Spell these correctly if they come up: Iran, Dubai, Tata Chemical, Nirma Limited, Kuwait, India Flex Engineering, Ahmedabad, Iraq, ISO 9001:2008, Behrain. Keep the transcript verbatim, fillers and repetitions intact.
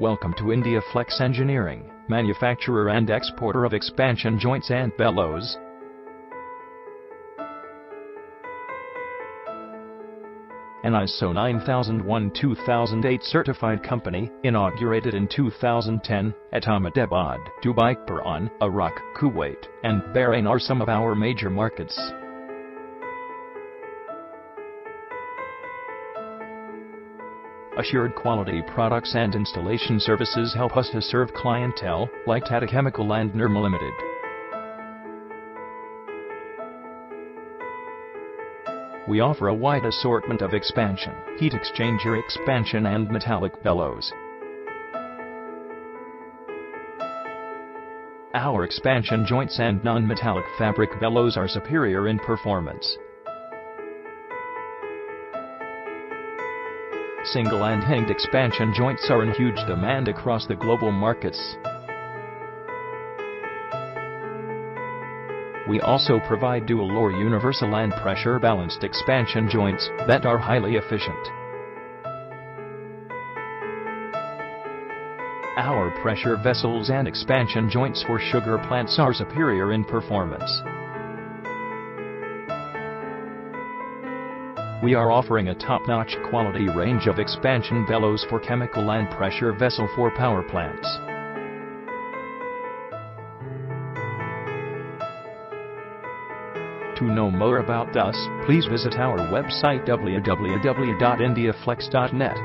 Welcome to India Flex Engineering, manufacturer and exporter of expansion joints and bellows. An I S O nine thousand one dash two thousand eight certified company, inaugurated in two thousand ten, at Ahmedabad, Dubai, Iran, Iraq, Kuwait, and Bahrain are some of our major markets. Assured quality products and installation services help us to serve clientele, like Tata Chemical and Nirma Limited. We offer a wide assortment of expansion, heat exchanger expansion and metallic bellows. Our expansion joints and non-metallic fabric bellows are superior in performance. Single and hanged expansion joints are in huge demand across the global markets. We also provide dual or universal and pressure balanced expansion joints that are highly efficient. Our pressure vessels and expansion joints for sugar plants are superior in performance. We are offering a top-notch quality range of expansion bellows for chemical and pressure vessel for power plants. To know more about us, please visit our website w w w dot india flex dot net.